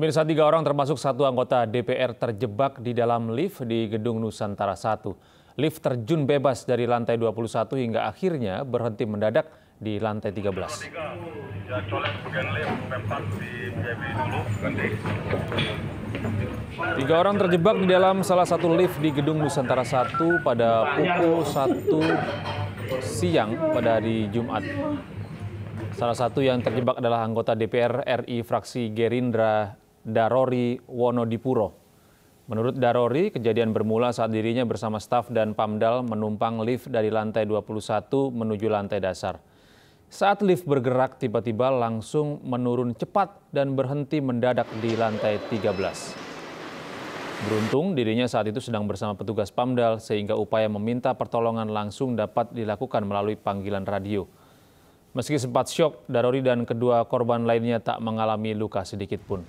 Pemirsa, 3 orang termasuk 1 anggota DPR terjebak di dalam lift di Gedung Nusantara 1. Lift terjun bebas dari lantai 21 hingga akhirnya berhenti mendadak di lantai 13. Tiga orang terjebak di dalam salah satu lift di Gedung Nusantara 1 pada pukul 1 siang pada hari Jumat. Salah satu yang terjebak adalah anggota DPR RI fraksi Gerindra, Darori Wonodipuro. Menurut Darori, kejadian bermula saat dirinya bersama staf dan pamdal menumpang lift dari lantai 21 menuju lantai dasar. Saat lift bergerak, tiba-tiba langsung menurun cepat dan berhenti mendadak di lantai 13. Beruntung dirinya saat itu sedang bersama petugas pamdal sehingga upaya meminta pertolongan langsung dapat dilakukan melalui panggilan radio. Meski sempat syok, Darori dan kedua korban lainnya tak mengalami luka sedikit pun.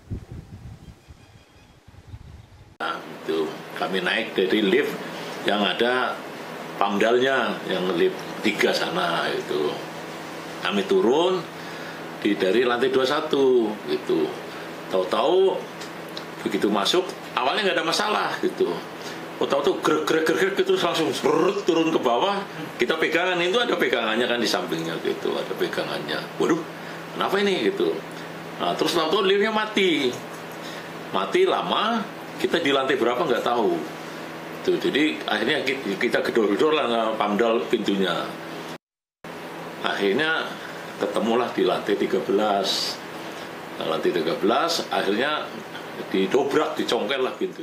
Itu kami naik dari lift yang ada pamdalnya, yang lift 3 sana itu. Kami turun dari lantai 21 gitu. Tahu-tahu begitu masuk, awalnya nggak ada masalah gitu. Tahu-tahu grek-grek-grek gitu langsung berut turun ke bawah, kita pegangan, itu ada pegangannya kan di sampingnya gitu, ada pegangannya. Waduh, kenapa ini gitu. Nah, terus tahu-tahu liftnya mati lama, kita di lantai berapa nggak tahu. Tuh, jadi akhirnya kita gedor-gedor lah pamdal pintunya. Akhirnya ketemulah di lantai 13. Nah, lantai 13 akhirnya didobrak, dicongkel lah pintu.